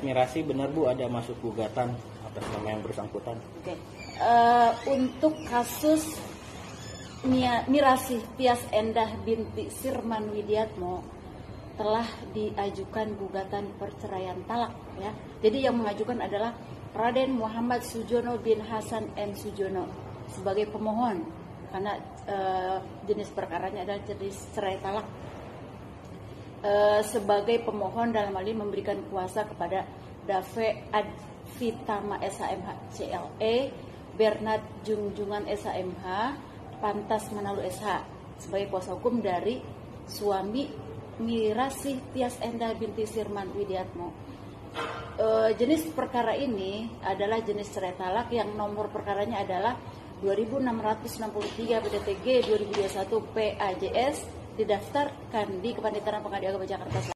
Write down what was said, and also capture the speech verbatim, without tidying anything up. Mirasih, benar Bu, ada masuk gugatan atas nama yang bersangkutan. Oke. Uh, untuk kasus Mirasih Tyas Indah binti Sirman Widiatmo telah diajukan gugatan perceraian talak, ya. Jadi yang mengajukan adalah Raiden Muhammad Soedjono bin Hasan M. Soedjono sebagai pemohon, karena uh, jenis perkaranya adalah jenis cerai talak. Sebagai pemohon dalam hal ini memberikan kuasa kepada Dave Advitama S H M H C L E, Bernard Jungjungan S H M H, Pantas Manalu S H sebagai kuasa hukum dari suami Mirasih Tyas Indah binti Sirman Widiatmo. E, jenis perkara ini adalah jenis cerai talak yang nomor perkaranya adalah dua ribu enam ratus enam puluh tiga P T T G dua ribu dua puluh satu P A J S, didaftarkan di Kepaniteraan Pengadilan Agama Jakarta Selatan.